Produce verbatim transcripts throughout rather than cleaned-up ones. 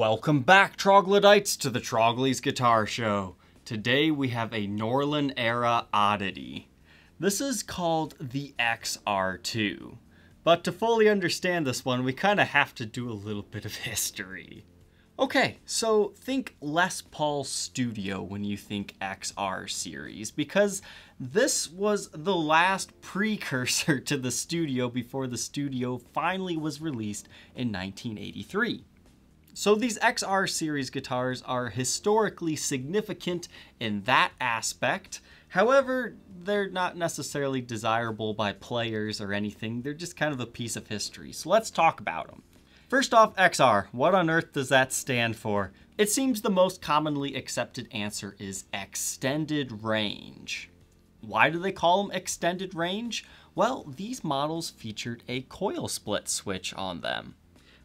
Welcome back, troglodytes, to the Trogly's Guitar Show. Today we have a Norlin era oddity. This is called the X R two, but to fully understand this one, we kind of have to do a little bit of history. Okay, so think Les Paul Studio when you think X R series, because this was the last precursor to the Studio before the Studio finally was released in nineteen eighty-three. So these X R series guitars are historically significant in that aspect. However, they're not necessarily desirable by players or anything. They're just kind of a piece of history. So let's talk about them. First off, X R, what on earth does that stand for? It seems the most commonly accepted answer is extended range. Why do they call them extended range? Well, these models featured a coil split switch on them.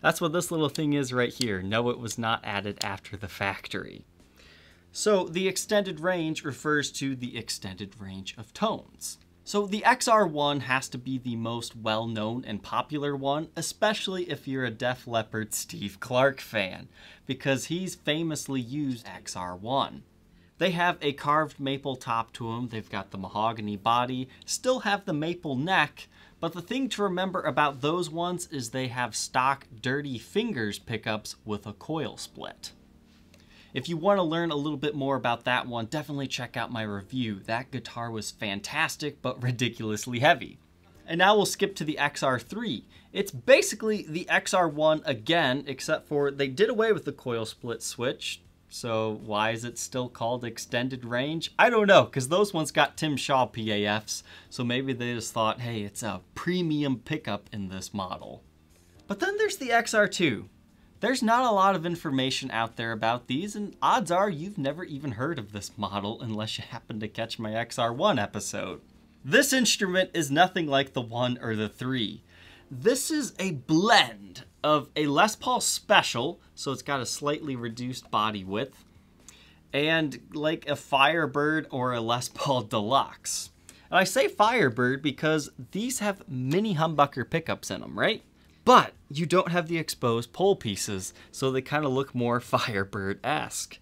That's what this little thing is right here. No, it was not added after the factory. So the extended range refers to the extended range of tones. So the X R one has to be the most well-known and popular one, especially if you're a Def Leppard Steve Clark fan, because he's famously used X R one. They have a carved maple top to them, they've got the mahogany body, still have the maple neck, but the thing to remember about those ones is they have stock Dirty Fingers pickups with a coil split. If you want to learn a little bit more about that one, definitely check out my review. That guitar was fantastic, but ridiculously heavy. And now we'll skip to the X R three. It's basically the X R one again, except for they did away with the coil split switch. So why is it still called extended range? I don't know, because those ones got Tim Shaw P A Fs. So maybe they just thought, hey, it's a premium pickup in this model. But then there's the X R two. There's not a lot of information out there about these, and odds are you've never even heard of this model unless you happen to catch my X R one episode. This instrument is nothing like the one or the three. This is a blend of a Les Paul Special, so it's got a slightly reduced body width, and like a Firebird or a Les Paul Deluxe. And I say Firebird because these have mini humbucker pickups in them, right? But you don't have the exposed pole pieces, so they kind of look more Firebird-esque.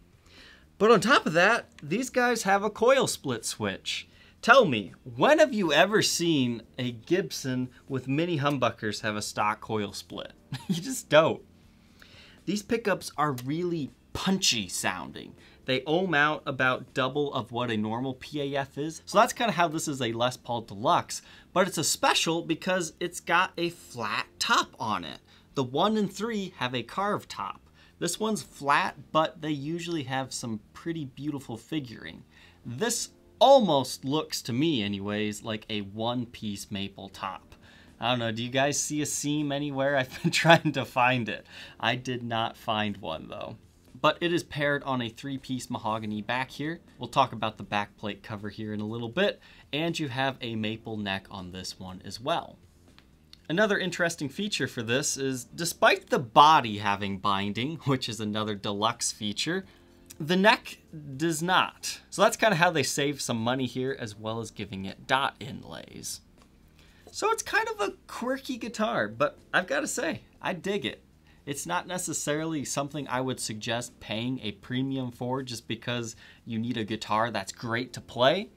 But on top of that, these guys have a coil split switch. Tell me, when have you ever seen a Gibson with mini humbuckers have a stock coil split? You just don't. These pickups are really punchy sounding. They ohm out about double of what a normal P A F is. So that's kind of how this is a Les Paul Deluxe, but it's a special because it's got a flat top on it. The one and three have a carved top. This one's flat, but they usually have some pretty beautiful figuring. This almost looks, to me anyways, like a one-piece maple top. I don't know, do you guys see a seam anywhere? I've been trying to find it. I did not find one though. But it is paired on a three-piece mahogany back here. We'll talk about the back plate cover here in a little bit, and you have a maple neck on this one as well. Another interesting feature for this is, despite the body having binding, which is another deluxe feature, the neck does not. So that's kind of how they save some money here, as well as giving it dot inlays. So it's kind of a quirky guitar, but I've got to say, I dig it. It's not necessarily something I would suggest paying a premium for just because you need a guitar that's great to play.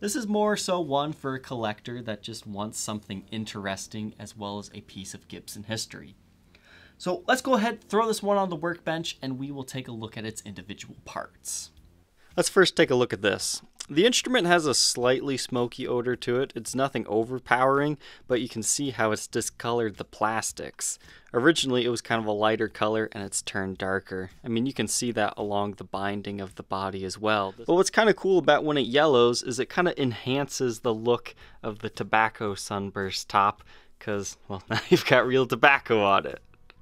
This is more so one for a collector that just wants something interesting as well as a piece of Gibson history. So let's go ahead, throw this one on the workbench, and we will take a look at its individual parts. Let's first take a look at this. The instrument has a slightly smoky odor to it. It's nothing overpowering, but you can see how it's discolored the plastics. Originally, it was kind of a lighter color and it's turned darker. I mean, you can see that along the binding of the body as well. But what's kind of cool about when it yellows is it kind of enhances the look of the tobacco sunburst top, because, well, now you've got real tobacco on it.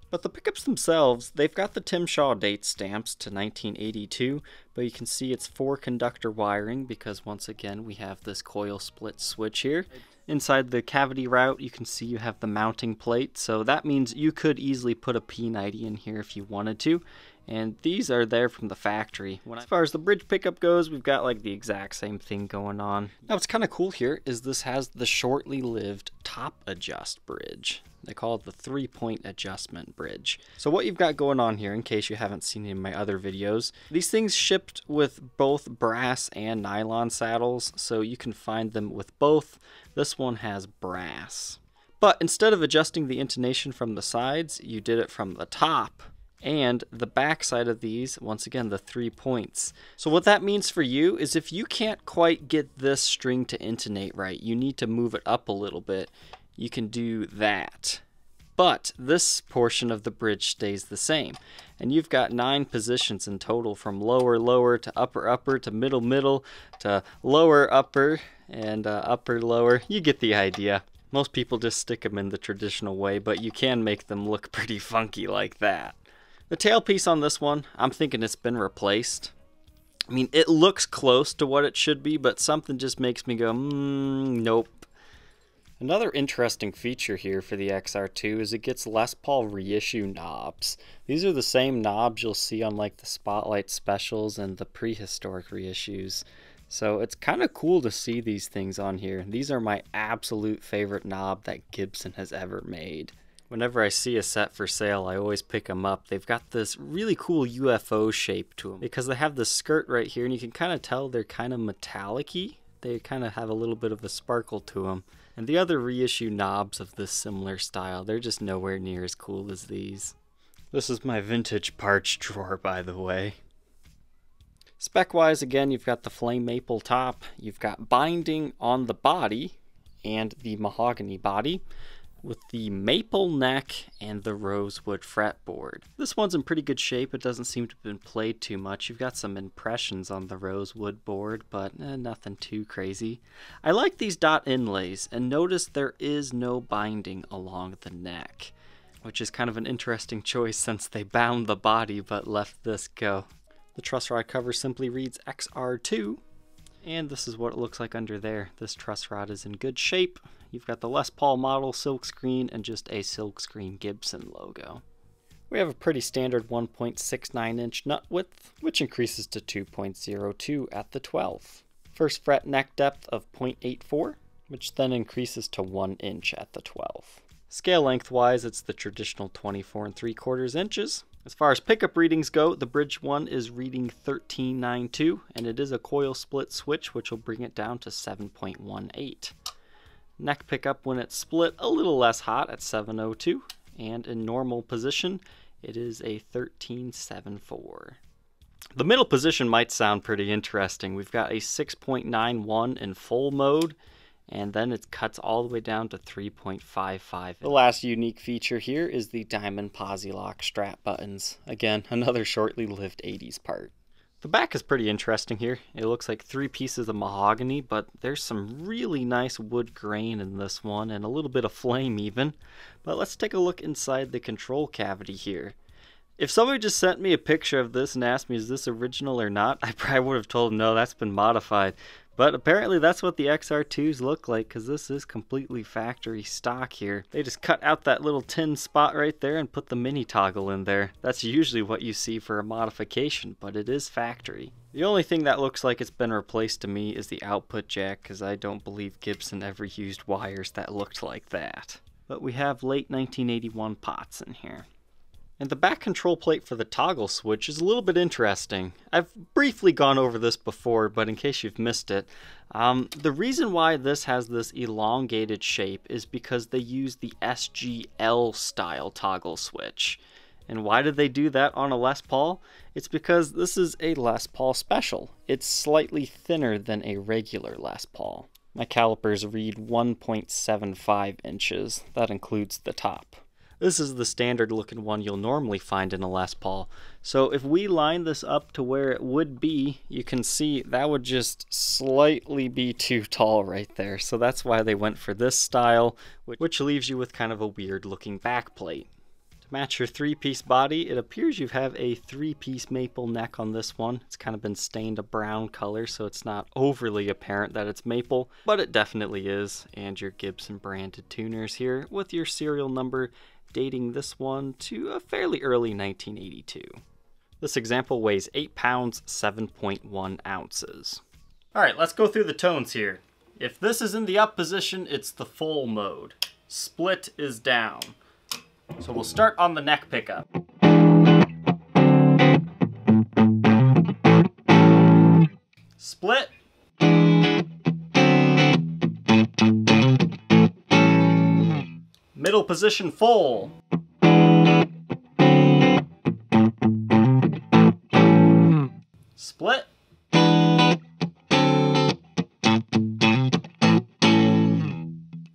But the pickups themselves, they've got the Tim Shaw date stamps to nineteen eighty-two, but you can see it's four conductor wiring because once again we have this coil split switch here. Inside the cavity route you can see you have the mounting plate, so that means you could easily put a P ninety in here if you wanted to. And these are there from the factory. When I, as far as the bridge pickup goes, we've got like the exact same thing going on. Now what's kind of cool here is this has the shortly lived top adjust bridge. They call it the three-point adjustment bridge. So what you've got going on here, in case you haven't seen it in my other videos, these things shipped with both brass and nylon saddles, so you can find them with both. This one has brass. But instead of adjusting the intonation from the sides, you did it from the top. And the back side of these, once again, the three points. So what that means for you is if you can't quite get this string to intonate right, you need to move it up a little bit. You can do that. But this portion of the bridge stays the same. And you've got nine positions in total, from lower, lower to upper, upper to middle, middle to lower, upper and uh, upper, lower. You get the idea. Most people just stick them in the traditional way, but you can make them look pretty funky like that. The tailpiece on this one, I'm thinking it's been replaced. I mean, it looks close to what it should be, but something just makes me go, mm, nope. Another interesting feature here for the X R two is it gets Les Paul reissue knobs. These are the same knobs you'll see on like the Spotlight Specials and the prehistoric reissues. So it's kind of cool to see these things on here. These are my absolute favorite knob that Gibson has ever made. Whenever I see a set for sale, I always pick them up. They've got this really cool U F O shape to them because they have this skirt right here, and you can kind of tell they're kind of metallic-y. They kind of have a little bit of a sparkle to them. And the other reissue knobs of this similar style, they're just nowhere near as cool as these. This is my vintage parts drawer, by the way. Spec-wise, again, you've got the flame maple top. You've got binding on the body and the mahogany body, with the maple neck and the rosewood fretboard. This one's in pretty good shape. It doesn't seem to have been played too much. You've got some impressions on the rosewood board, but eh, nothing too crazy. I like these dot inlays, and notice there is no binding along the neck, which is kind of an interesting choice since they bound the body but left this go. The truss rod cover simply reads X R two, and this is what it looks like under there. This truss rod is in good shape. You've got the Les Paul model silkscreen and just a silkscreen Gibson logo. We have a pretty standard one point six nine inch nut width, which increases to two point zero two at the twelfth. First fret neck depth of zero point eight four, which then increases to one inch at the twelfth. Scale lengthwise, it's the traditional twenty-four and three quarters inches. As far as pickup readings go, the bridge one is reading thirteen ninety-two, and it is a coil split switch, which will bring it down to seven point one eight. Neck pickup, when it's split, a little less hot at seven oh two, and in normal position it is a thirteen seventy-four. The middle position might sound pretty interesting. We've got a six point nine one in full mode, and then it cuts all the way down to three point five five. The last unique feature here is the diamond posi lock strap buttons. Again, another shortly lived eighties part. The back is pretty interesting here. It looks like three pieces of mahogany, but there's some really nice wood grain in this one and a little bit of flame even. But let's take a look inside the control cavity here. If somebody just sent me a picture of this and asked me is this original or not, I probably would have told them no, that's been modified. But apparently that's what the X R twos look like, because this is completely factory stock here. They just cut out that little tin spot right there and put the mini toggle in there. That's usually what you see for a modification, but it is factory. The only thing that looks like it's been replaced to me is the output jack, because I don't believe Gibson ever used wires that looked like that. But we have late nineteen eighty-one pots in here. And the back control plate for the toggle switch is a little bit interesting. I've briefly gone over this before, but in case you've missed it, um, the reason why this has this elongated shape is because they use the S G L style toggle switch. And why did they do that on a Les Paul? It's because this is a Les Paul Special. It's slightly thinner than a regular Les Paul. My calipers read one point seven five inches. That includes the top. This is the standard looking one you'll normally find in a Les Paul. So if we line this up to where it would be, you can see that would just slightly be too tall right there. So that's why they went for this style, which leaves you with kind of a weird looking back plate. To match your three-piece body, it appears you have a three-piece maple neck on this one. It's kind of been stained a brown color, so it's not overly apparent that it's maple, but it definitely is. And your Gibson branded tuners here with your serial number, dating this one to a fairly early nineteen eighty-two. This example weighs eight pounds, seven point one ounces. All right, let's go through the tones here. If this is in the up position, it's the full mode. Split is down. So we'll start on the neck pickup. Split. Middle position full. Split.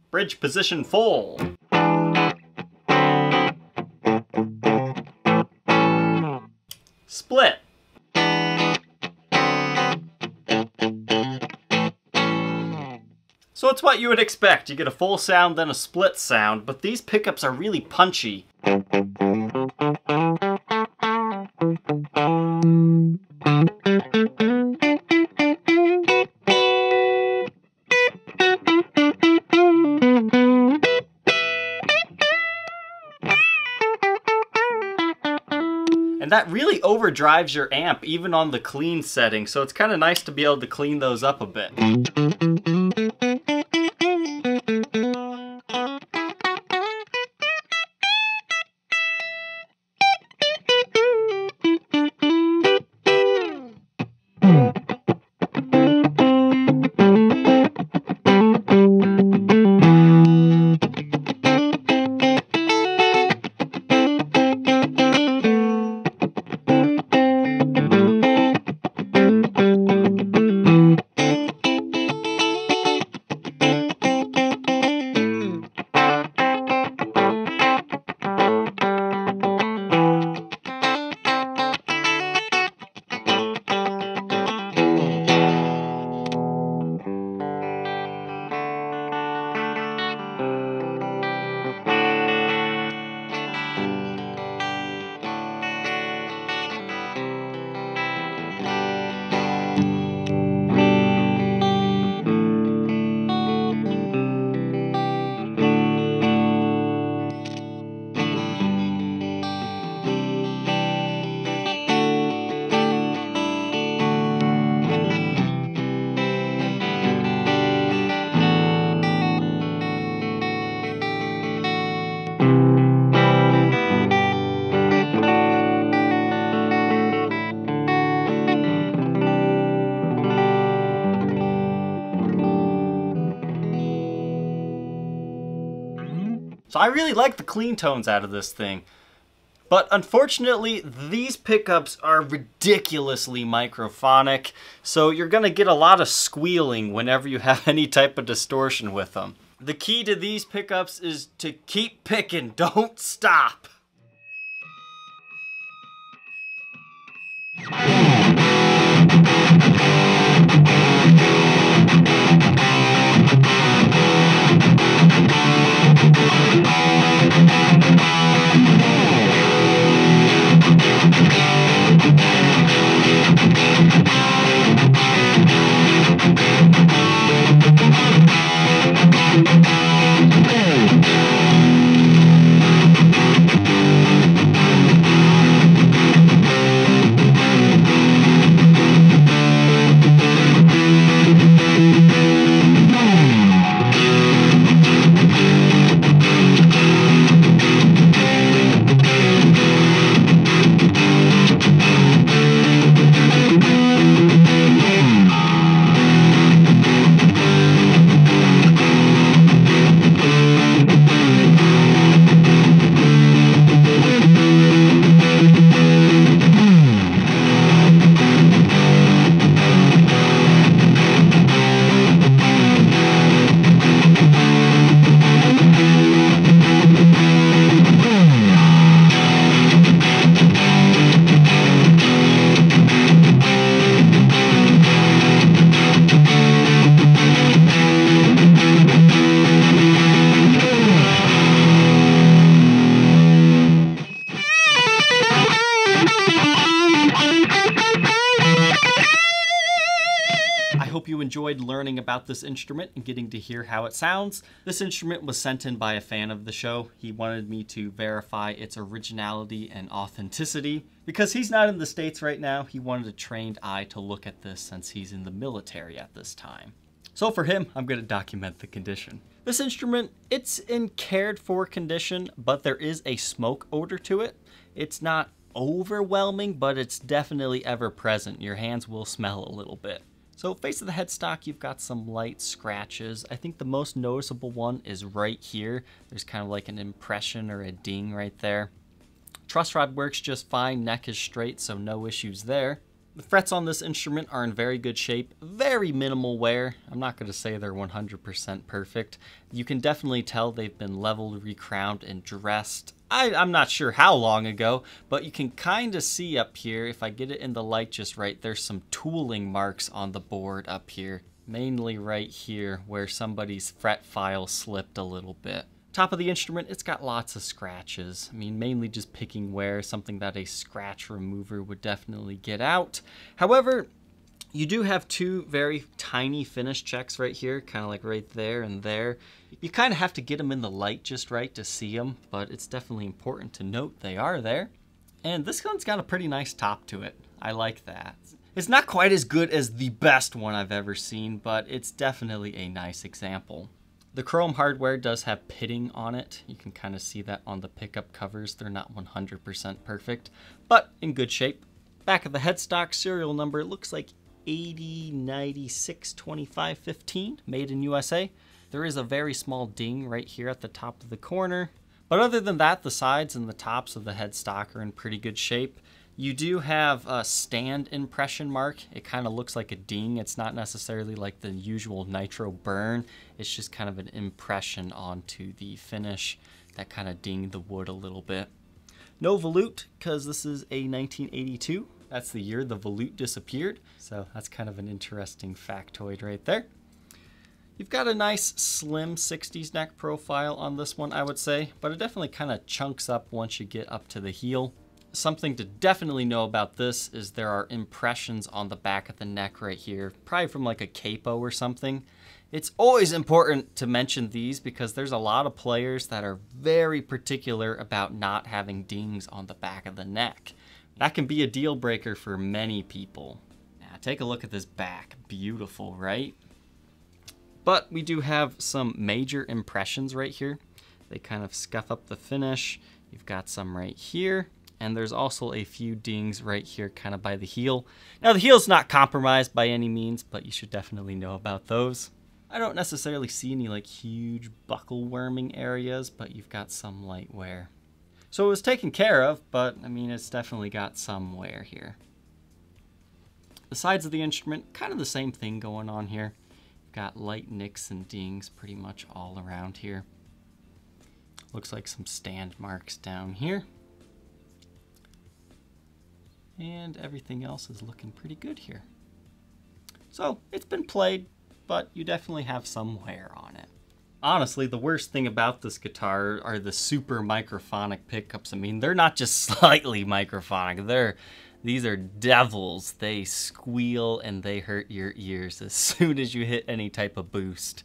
Bridge position full. Split. So it's what you would expect. You get a full sound, then a split sound, but these pickups are really punchy. That really overdrives your amp, even on the clean setting, so it's kind of nice to be able to clean those up a bit. So I really like the clean tones out of this thing, but unfortunately these pickups are ridiculously microphonic, so you're gonna get a lot of squealing whenever you have any type of distortion with them. The key to these pickups is to keep picking, don't stop. enjoyed learning about this instrument and getting to hear how it sounds. This instrument was sent in by a fan of the show. He wanted me to verify its originality and authenticity. Because he's not in the States right now, he wanted a trained eye to look at this since he's in the military at this time. So for him, I'm going to document the condition. This instrument, it's in cared for condition, but there is a smoke odor to it. It's not overwhelming, but it's definitely ever present. Your hands will smell a little bit. So face of the headstock, you've got some light scratches. I think the most noticeable one is right here. There's kind of like an impression or a ding right there. Truss rod works just fine. Neck is straight, so no issues there. The frets on this instrument are in very good shape, very minimal wear. I'm not going to say they're one hundred percent perfect. You can definitely tell they've been leveled, recrowned, and dressed. I, I'm not sure how long ago, but you can kind of see up here, if I get it in the light just right, there's some tooling marks on the board up here, mainly right here where somebody's fret file slipped a little bit. Top of the instrument, it's got lots of scratches. I mean, mainly just picking wear, something that a scratch remover would definitely get out. However, you do have two very tiny finish checks right here, kind of like right there and there. You kind of have to get them in the light just right to see them, but it's definitely important to note they are there. And this one's got a pretty nice top to it. I like that. It's not quite as good as the best one I've ever seen, but it's definitely a nice example. The chrome hardware does have pitting on it. You can kind of see that on the pickup covers. They're not one hundred percent perfect, but in good shape. Back of the headstock, serial number, it looks like eighty ninety-six twenty-five fifteen, made in U S A. There is a very small ding right here at the top of the corner. But other than that, the sides and the tops of the headstock are in pretty good shape. You do have a stand impression mark. It kind of looks like a ding. It's not necessarily like the usual nitro burn. It's just kind of an impression onto the finish that kind of dinged the wood a little bit. No volute, because this is a nineteen eighty-two. That's the year the volute disappeared. So that's kind of an interesting factoid right there. You've got a nice slim sixties neck profile on this one, I would say, but it definitely kind of chunks up once you get up to the heel. Something to definitely know about this is there are impressions on the back of the neck right here, probably from like a capo or something. It's always important to mention these because there's a lot of players that are very particular about not having dings on the back of the neck. That can be a deal breaker for many people. Now take a look at this back. Beautiful, right? But we do have some major impressions right here. They kind of scuff up the finish. You've got some right here. And there's also a few dings right here kind of by the heel. Now the heel's not compromised by any means, but you should definitely know about those. I don't necessarily see any like huge buckle worming areas, but you've got some light wear. So it was taken care of, but I mean, it's definitely got some wear here. The sides of the instrument, kind of the same thing going on here. You've got light nicks and dings pretty much all around here. Looks like some stand marks down here. And everything else is looking pretty good here. So it's been played, but you definitely have some wear on it. Honestly, the worst thing about this guitar are the super microphonic pickups. I mean, they're not just slightly microphonic. They're, these are devils. They squeal and they hurt your ears as soon as you hit any type of boost.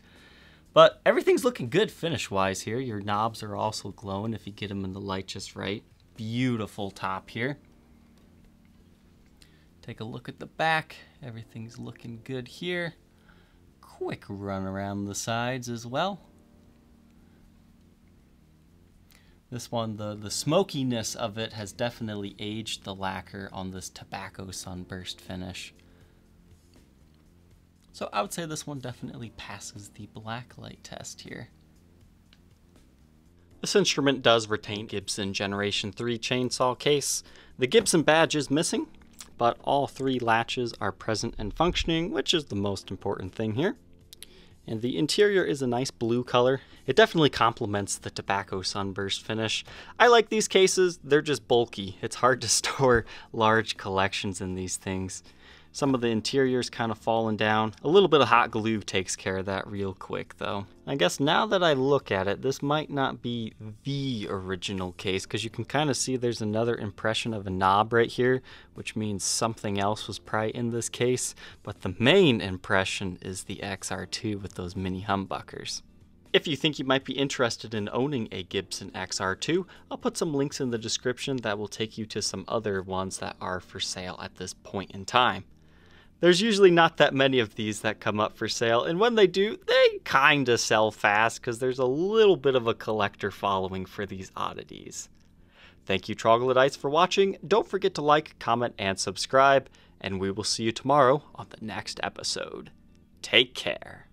But everything's looking good finish-wise here. Your knobs are also glowing if you get them in the light just right. Beautiful top here. Take a look at the back. Everything's looking good here. Quick run around the sides as well. This one, the, the smokiness of it has definitely aged the lacquer on this tobacco sunburst finish. So I would say this one definitely passes the blacklight test here. This instrument does retain Gibson Generation three chainsaw case. The Gibson badge is missing, but all three latches are present and functioning, which is the most important thing here. And the interior is a nice blue color. It definitely complements the tobacco sunburst finish. I like these cases, they're just bulky. It's hard to store large collections in these things. Some of the interior's kind of fallen down. A little bit of hot glue takes care of that real quick though. I guess now that I look at it, this might not be the original case because you can kind of see there's another impression of a knob right here, which means something else was probably in this case. But the main impression is the X R two with those mini humbuckers. If you think you might be interested in owning a Gibson X R two, I'll put some links in the description that will take you to some other ones that are for sale at this point in time. There's usually not that many of these that come up for sale, and when they do, they kinda sell fast because there's a little bit of a collector following for these oddities. Thank you, Troglodytes, for watching. Don't forget to like, comment, and subscribe, and we will see you tomorrow on the next episode. Take care.